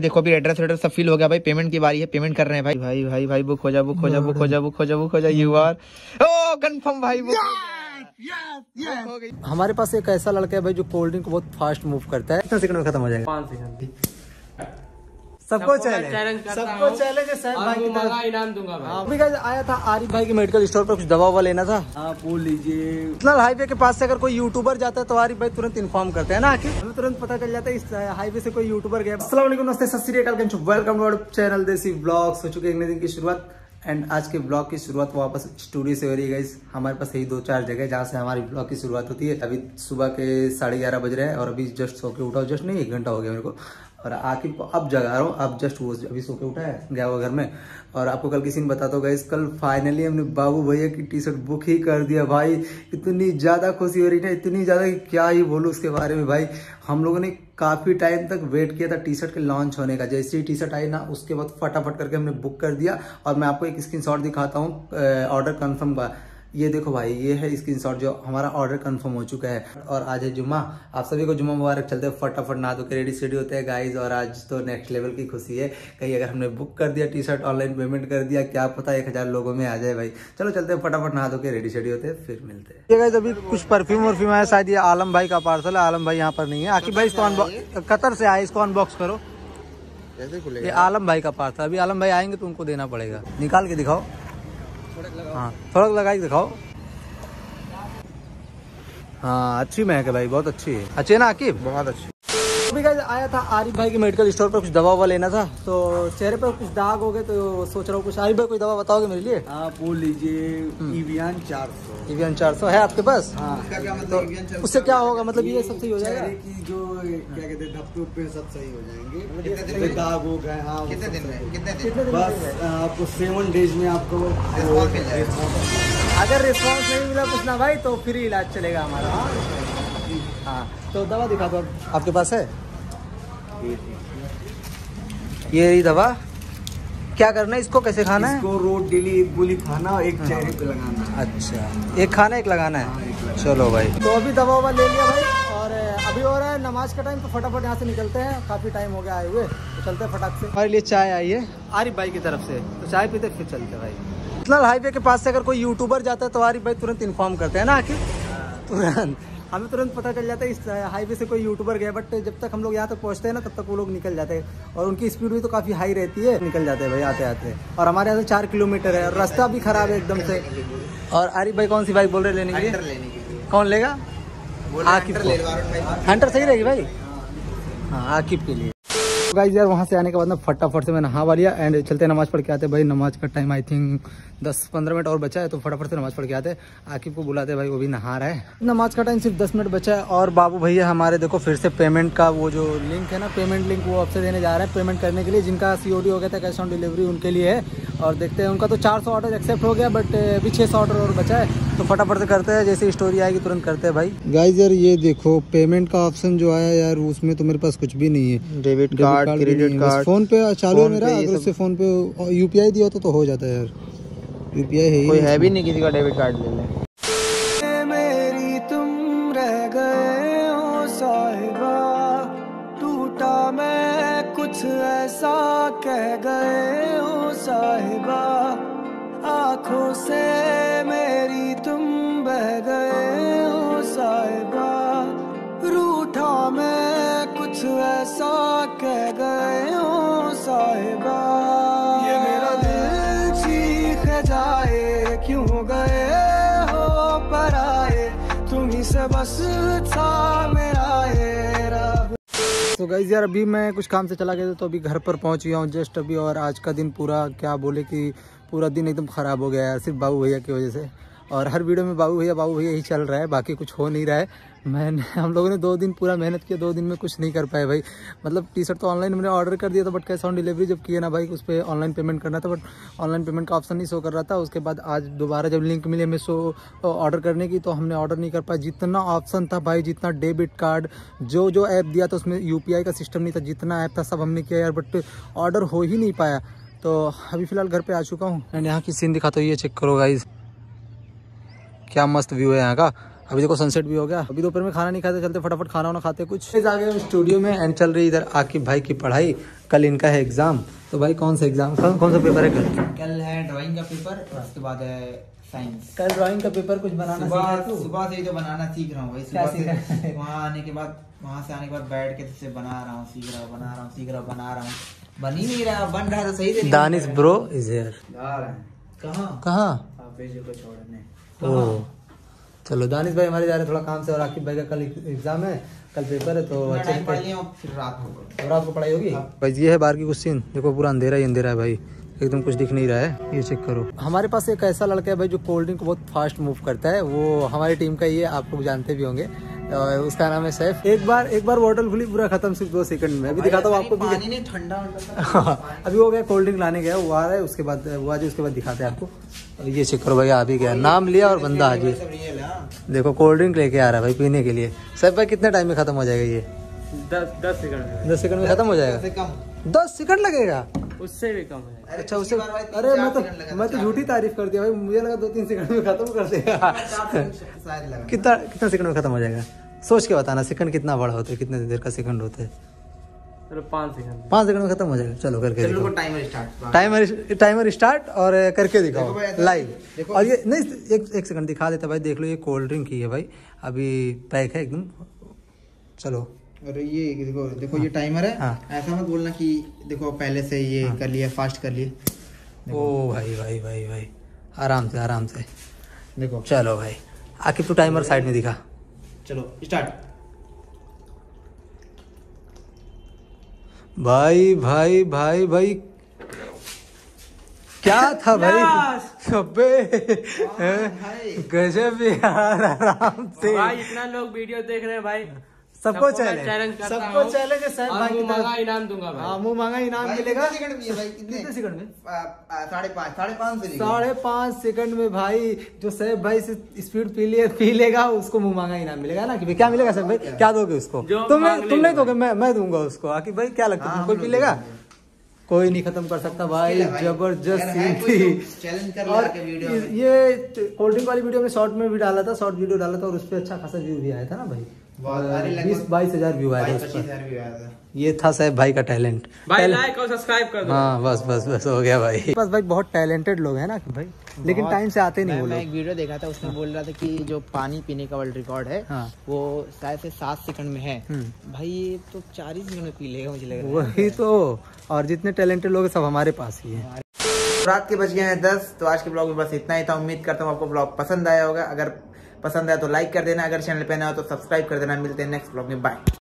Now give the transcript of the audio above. देखो अभी एड्रेस वेड्रेस सब फिल हो गया भाई, पेमेंट की बारी है, पेमेंट कर रहे हैं भाई भाई भाई भाई बुक हो जा बुक हो जा बुक हो जा बुक हो जा बुक हो जा, यू आर ओ कंफर्म भाई बुक। हमारे पास एक ऐसा लड़का है भाई जो कोल्ड ड्रिंक बहुत फास्ट मूव करता है। कितने सेकंड में खत्म हो जाएगा? 5 सेकंड। सबको चैलेंज, सबको चैलेंज है सर भाई, की इनाम दूंगा भाई। अभी आया था आरिफ भाई के मेडिकल स्टोर पर, कुछ दवा ववा लेना था। आप बोल लीजिए नेशनल हाईवे के पास से अगर कोई यूट्यूबर जाता है तो आरिफ भाई तुरंत इन्फॉर्म करते हैं ना, कि हमें तुरंत पता चल जाता है इस हाईवे से कोई यूट्यूबर गया। अस्सलाम वालेकुम, नमस्ते, सत श्री अकाल, welcome to our channel Desi blogs. हो चुके एक नए दिन की शुरुआत, एंड आज के ब्लॉग की शुरुआत वापस स्टूडियो से हो रही है गाइस। हमारे पास यही 2-4 जगह है जहाँ से हमारी ब्लॉग की शुरुआत होती है। अभी सुबह के 11:30 बज रहे हैं और अभी जस्ट सो के उठा, जस्ट नहीं 1 घंटा हो गया मेरे को, और आके अब जगा रहा हूँ। अब जस्ट वो अभी सो के उठा है, गया हुआ घर में। और आपको कल की सीन बताता हूँ गाइस, कल फाइनली हमने बाबू भैया की टी शर्ट बुक ही कर दिया भाई। इतनी ज़्यादा खुशी हो रही है, इतनी ज़्यादा कि क्या ही बोलूँ उसके बारे में भाई। हम लोगों ने काफ़ी टाइम तक वेट किया था टी शर्ट के लॉन्च होने का। जैसे ही टी शर्ट आई ना, उसके बाद फटाफट करके हमने बुक कर दिया। और मैं आपको एक स्क्रीनशॉट दिखाता हूँ ऑर्डर कन्फर्म का। ये देखो भाई, ये है स्क्रीनशॉट जो हमारा ऑर्डर कंफर्म हो चुका है। और आज है जुम्मा, आप सभी को जुम्मा मुबारक। चलते हैं फटाफट ना धो के रेडी शेडी होते हैं गाइज। और आज तो नेक्स्ट लेवल की खुशी है, कहीं अगर हमने बुक कर दिया टी शर्ट, ऑनलाइन पेमेंट कर दिया, क्या पता 1000 लोगों में आ जाए भाई। चलो चलते हैं फटाफट ना धो के रेडी शेडी होते हैं, फिर मिलते हैं। ये गाइज अभी कुछ परफ्यूम वर्फ्यूम आया, शायद ये आलम भाई का पार्सल है। आलम भाई यहाँ पर नहीं है। आखिर भाई इसको अनबॉक्स, कतर से आए, इसको अनबॉक्स करो। ये आलम भाई का पार्सल, अभी आलम भाई आएंगे तो उनको देना पड़ेगा। निकाल के दिखाओ, हाँ थोड़ा लगा के दिखाओ। हाँ अच्छी महक है भाई, बहुत अच्छी है। अच्छी है ना आकिब? बहुत अच्छी। अभी गाइस आया था आरिफ भाई के मेडिकल स्टोर पर, कुछ दवा ववा लेना था। तो चेहरे पर कुछ दाग हो गए, तो सोच रहा हूँ कुछ आरिफ भाई कोई दवा बताओगे मेरे लिए? आप बोल लीजिए इवियन 400। इवियन 400 है आपके पास? हाँ। क्या मतलब तो उससे क्या होगा? मतलब ये सब सही हो जाएगा कि जो क्या कहते हैं डॉक्टर पे सब सही हो जाएंगे, दाग हो गए। हाँ कितने दिन में? बस आपको 7 डेज में आपको अगर रिस्पॉन्स नहीं मिला कुछ ना भाई तो फ्री इलाज चलेगा हमारा। हाँ तो दवा दिखा दो, आपके पास है ये दवा? क्या करना है इसको, कैसे खाना है इसको? रोज डेली एक गोली खाना और एक चेहरे पे लगाना। अच्छा, एक खाना एक लगाना है। चलो भाई, तो अभी दवा ववा ले लिया भाई। और अभी हो रहा है नमाज का टाइम, तो फटाफट यहाँ से निकलते हैं, काफी टाइम हो गया आए हुए। तो चलते हैं फटाक से। हमारे लिए चाय आई है आरिफ भाई की तरफ से, तो चाय पीते फिर चलते भाई। नेशनल हाईवे के पास से अगर कोई यूट्यूबर जाता है तो आरिफ भाई तुरंत इन्फॉर्म करते हैं ना, आखिर तुरंत हमें तुरंत पता चल जाता है इस हाईवे से कोई यूट्यूबर गया। बट जब तक हम लोग यहाँ तक पहुँचते हैं ना, तब तक वो लोग निकल जाते हैं। और उनकी स्पीड भी तो काफ़ी हाई रहती है, निकल जाते हैं भाई आते आते। और हमारे यहाँ से 4 किलोमीटर है और रास्ता भी ख़राब है एकदम से। और आरिफ भाई कौन सी बाइक बोल रहे लेने के लिए? कौन लेगा? हंटर सही रहेगी भाई, हाँ आकिब के लिए। तो गाइस यार वहाँ से आने के बाद ना फटाफट से मैं नहा लिया एंड चलते नमाज पढ़ के आते भाई। नमाज का टाइम आई थिंक 10-15 मिनट और बचा है, तो फटाफट से नमाज पढ़ के आते। आकिब को बुलाते भाई, वो भी नहा रहा है। नमाज का टाइम सिर्फ 10 मिनट बचा है। और बाबू भैया हमारे देखो फिर से पेमेंट का वो जो लिंक है ना, पेमेंट लिंक वो आपसे देने जा रहे हैं पेमेंट करने के लिए। जिनका COD हो गया था, कैश ऑन डिलीवरी उनके लिए है। और देखते हैं, उनका तो 400 ऑर्डर एक्सेप्ट हो गया, बट अभी 600 ऑर्डर और बचा है। तो फटाफट से करते हैं, जैसे स्टोरी आएगी तुरंत करते हैं भाई। गाइस यार ये देखो पेमेंट का ऑप्शन जो आया यार, उसमें तो मेरे पास कुछ भी नहीं है। Debit card, credit card, PhonePe चालू है मेरा। अगर उससे फोन पे UPI दिया होता तो हो जाता है यार। UPI है कोई है भी नहीं, किसी का डेबिट कार्ड ले लें। कुछ ऐसा कह गए हो साहिबा, आँखों से मेरी तुम बह गए हो साहिबा, रूठा मैं कुछ ऐसा कह गए हो साहिबा, ये मेरा दिल चीख जाए क्यों गए हो पराए, तुम्हीं से बस था मेरा ये राह। तो गाइस यार अभी मैं कुछ काम से चला गया था, तो अभी घर पर पहुंच गया हूँ जस्ट अभी। और आज का दिन पूरा क्या बोले कि पूरा दिन एकदम ख़राब हो गया यार, सिर्फ बाबू भैया की वजह से। और हर वीडियो में बाबू भैया ही चल रहा है, बाकी कुछ हो नहीं रहा है। हम लोगों ने 2 दिन पूरा मेहनत किया, 2 दिन में कुछ नहीं कर पाए भाई। मतलब टी शर्ट तो ऑनलाइन मैंने ऑर्डर कर दिया था, बट कैश ऑन डिलीवरी जब किया ना भाई, उस पर ऑनलाइन पेमेंट करना था, बट ऑनलाइन पेमेंट का ऑप्शन नहीं शो कर रहा था। उसके बाद आज दोबारा जब लिंक मिली हमें शो ऑर्डर करने की, तो हमने ऑर्डर नहीं कर पाया। जितना ऑप्शन था भाई, जितना डेबिट कार्ड जो ऐप दिया था, उसमें UPI का सिस्टम नहीं था, जितना ऐप था सब हमने किया यार, बट ऑर्डर हो ही नहीं पाया। तो अभी फ़िलहाल घर पर आ चुका हूँ एंड यहाँ की सीन दिखाता हूँ, ये चेक करो गाइस, क्या मस्त व्यू है यहाँ का। अभी देखो सनसेट भी हो गया। अभी दोपहर में खाना नहीं खाते, चलते फटाफट खाना वाना खाते कुछ। आ गए हम स्टूडियो में एंड चल रही इधर आकिब भाई की पढ़ाई। कल इनका है एग्जाम। तो भाई कौन सा एग्जाम, कौन सा पेपर है कल? कल है ड्राइंग का पेपर और उसके बाद है साइंस। कल ड्राइंग का पेपर कुछ बनाना सुबह से ही तो बनाना सीख रहा हूँ भाई। सुबह से वहाँ आने के बाद, वहाँ से आने के बाद बैठ के तुझसे बना रहा हूँ, सीख रहा हूँ, बना रहा हूँ। बन ही नहीं रहा, बन रहा तो सही से। Danish bro is here. कहाँ को छोड़ने। चलो दानिश भाई हमारे जा रहे हैं थोड़ा काम से, और आकिब भाई का कल एग्जाम है, कल पेपर है, तो अच्छे फिर रात को पढ़ाई होगी। भाई ये है बाहर की कुछ सीन, देखो पूरा अंधेरा ही अंधेरा है भाई, एकदम कुछ दिख नहीं रहा है। ये चेक करो। हमारे पास एक ऐसा लड़का है भाई जो कोल्ड ड्रिंक को बहुत फास्ट मूव करता है, वो हमारी टीम का ही है, आप लोग जानते भी होंगे। उसका नाम है सैफ। एक बार बोतल खुली, पूरा खत्म, सिर्फ 2 सेकंड में। अभी दिखाता हूँ आपको पानी नहीं, ठंडा। अभी हो गया, कोल्ड ड्रिंक लाने गया, वो आ रहा है, उसके बाद दिखाते हैं आपको। ये चेक करो भाई, आ भी गया, नाम लिया और बंदा आ गया। देखो कोल्ड ड्रिंक लेके आ रहा है भाई पीने के लिए। सैफ भाई कितने टाइम में खत्म हो जाएगा ये? 10 सेकंड में खत्म हो जाएगा। 10 सेकंड लगेगा, उससे भी कम है। अच्छा उससे, अरे मैं तो झूठी तारीफ कर दिया भाई, मुझे लगा 2-3 सेकंड में खत्म कर देगा। कितना सेकंड में खत्म हो जाएगा सोच के बताना। सेकंड कितना बड़ा होता है, कितने देर का सेकंड होता है? चलो 5 सेकंड में खत्म हो जाएगा। चलो करके देखो, टाइमर स्टार्ट और करके दिखाओ लाइव। और ये नहीं, एक सेकंड दिखा देता भाई, देख लो ये कोल्ड ड्रिंक की है भाई, अभी पैक है एकदम। चलो अरे ये देखो ये टाइमर है। ऐसा मत बोलना कि देखो पहले से ये कर लिया, फास्ट कर लिए। ओ भाई आराम से देखो। चलो भाई आकिब तू टाइमर साइड में दिखा। चलो स्टार्ट। भाई क्या था भाई, गजब यार। आराम से भाई, इतना लोग वीडियो देख रहे हैं भाई, सबको चैलेंज है सर भाई। मुँह मांगा इनाम मिलेगा। कितने सेकंड में? 5.5 सेकंड में भाई, जो सैफ भाई से स्पीड पी लेगा उसको मुँह मांगा इनाम मिलेगा ना। कि क्या मिलेगा सैफ भाई, क्या दोगे उसको? तुम नहीं दोगे, मैं दूंगा उसको। आकिब भाई क्या लगता है कोई पी लेगा? कोई नहीं खत्म कर सकता भाई, जबरदस्त सीन थी। और ये कोल्ड ड्रिंक वाली वीडियो में शॉर्ट वीडियो डाला था और उस पर अच्छा खासा व्यू भी आया था ना भाई, 20-22 हज़ार व्यू आया था। ये था सैफ भाई का टैलेंट। भाई लाइक और सब्सक्राइब कर दो। हाँ बस हो गया भाई। बस भाई बहुत टैलेंटेड लोग हैं ना भाई, लेकिन टाइम से आते नहीं। मैं एक वीडियो देखा था, उसमें बोल रहा था कि जो पानी पीने का वर्ल्ड रिकॉर्ड है वो शायद से 7 सेकंड में है भाई, ये तो 40 मिनट में पी लेगा मुझे लग रहा है। वही तो, और जितने टैलेंटेड लोग हैं सब हमारे पास ही है। रात के बज गए हैं 10। तो आज के ब्लॉग में बस इतना ही था। उम्मीद करता हूँ आपको ब्लॉग पसंद आया होगा। अगर पसंद आया तो लाइक कर देना, अगर चैनल पे नया हो तो सब्सक्राइब कर देना। मिलते हैं नेक्स्ट ब्लॉग में, बाय।